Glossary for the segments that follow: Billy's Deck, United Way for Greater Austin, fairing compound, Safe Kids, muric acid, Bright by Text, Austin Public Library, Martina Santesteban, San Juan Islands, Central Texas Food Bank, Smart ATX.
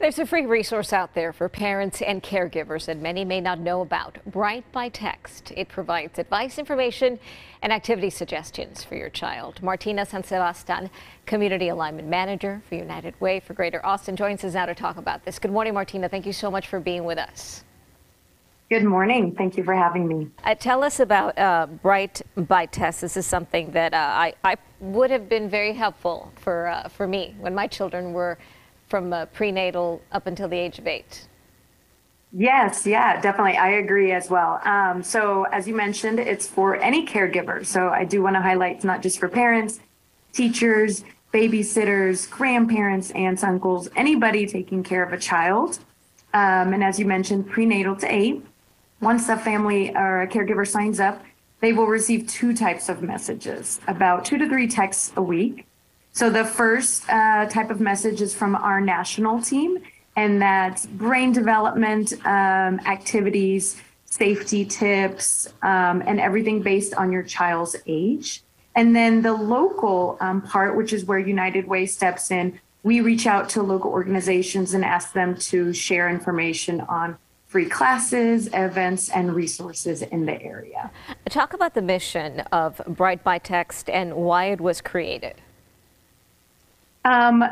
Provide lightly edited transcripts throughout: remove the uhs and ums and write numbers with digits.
There's a free resource out there for parents and caregivers that many may not know about, Bright by Text. It provides advice, information, and activity suggestions for your child. Martina Santesteban, Community Alignment Manager for United Way for Greater Austin, joins us now to talk about this. Good morning, Martina. Thank you so much for being with us. Good morning. Thank you for having me. Tell us about Bright by Text. This is something that I would have been very helpful for me when my children were from prenatal up until the age of 8. Yes, yeah, definitely. I agree as well. So as you mentioned, it's for any caregiver. So I do want to highlight it's not just for parents, teachers, babysitters, grandparents, aunts, uncles, anybody taking care of a child. And as you mentioned, prenatal to 8. Once a family or a caregiver signs up, they will receive 2 types of messages, about 2 to 3 texts a week. So the first type of message is from our national team, and that's brain development, activities, safety tips, and everything based on your child's age. And then the local part, which is where United Way steps in, we reach out to local organizations and ask them to share information on free classes, events, and resources in the area. Talk about the mission of Bright by Text and why it was created.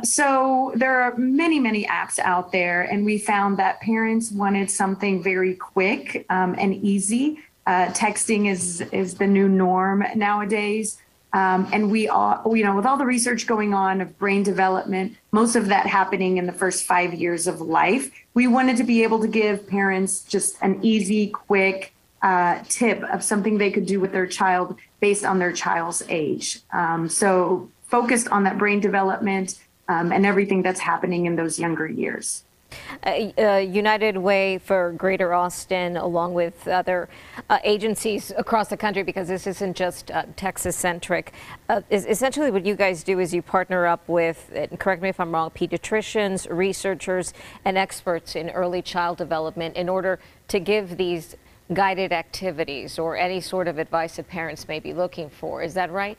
So there are many apps out there, and we found that parents wanted something very quick and easy. Texting is the new norm nowadays. And we all, you know, with all the research going on of brain development, most of that happening in the first 5 years of life, we wanted to be able to give parents just an easy, quick tip of something they could do with their child based on their child's age. So focused on that brain development and everything that's happening in those younger years. United Way for Greater Austin, along with other agencies across the country, because this isn't just Texas-centric, is essentially what you guys do is you partner up with, and correct me if I'm wrong, pediatricians, researchers, and experts in early child development in order to give these guided activities or any sort of advice that parents may be looking for. Is that right?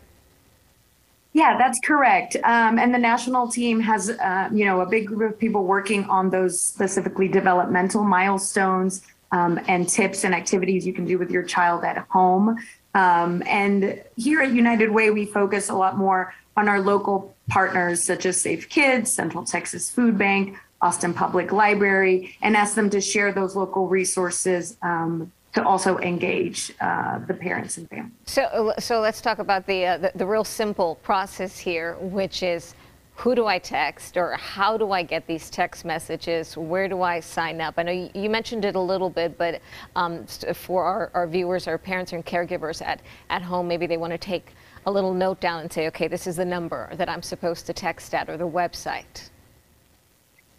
Yeah, that's correct. And the national team has, you know, a big group of people working on those specifically developmental milestones and tips and activities you can do with your child at home. And here at United Way, we focus a lot more on our local partners such as Safe Kids, Central Texas Food Bank, Austin Public Library, and ask them to share those local resources to also engage the parents and families. So let's talk about the real simple process here, which is who do I text or how do I get these text messages? Where do I sign up? I know you mentioned it a little bit, but for our viewers, our parents and caregivers at home, maybe they want to take a little note down and say, okay, this is the number that I'm supposed to text at or the website.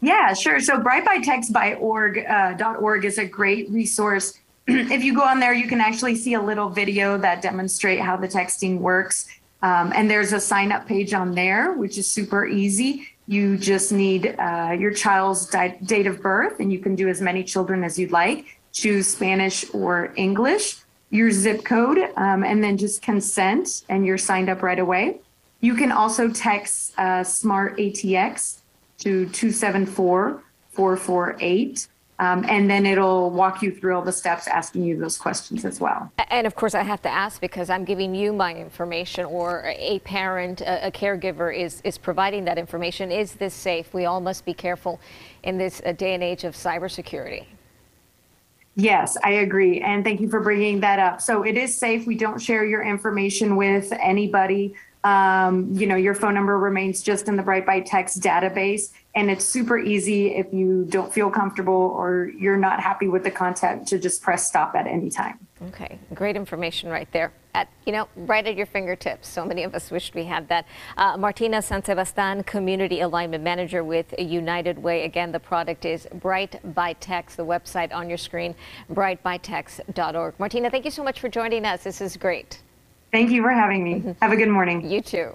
Yeah, sure. So brightbytext.org is a great resource. If you go on there, you can actually see a little video that demonstrates how the texting works. And there's a sign up page on there, which is super easy. You just need your child's date of birth, and you can do as many children as you'd like. Choose Spanish or English, your zip code, and then just consent, and you're signed up right away. You can also text Smart ATX to 274-448. And then it'll walk you through all the steps asking you those questions as well. And of course I have to ask because I'm giving you my information or a parent, a caregiver is providing that information. Is this safe? We all must be careful in this day and age of cybersecurity. Yes, I agree. And thank you for bringing that up. So it is safe. We don't share your information with anybody. You know, your phone number remains just in the Bright by Text database, and it's super easy if you don't feel comfortable or you're not happy with the content to just press stop at any time. Okay, great information right there, right at your fingertips. So many of us wished we had that. Martina Santesteban, Community Alignment Manager with United Way. Again, the product is Bright by Text, the website on your screen, brightbytext.org. Martina, thank you so much for joining us. This is great. Thank you for having me. Have a good morning. You too.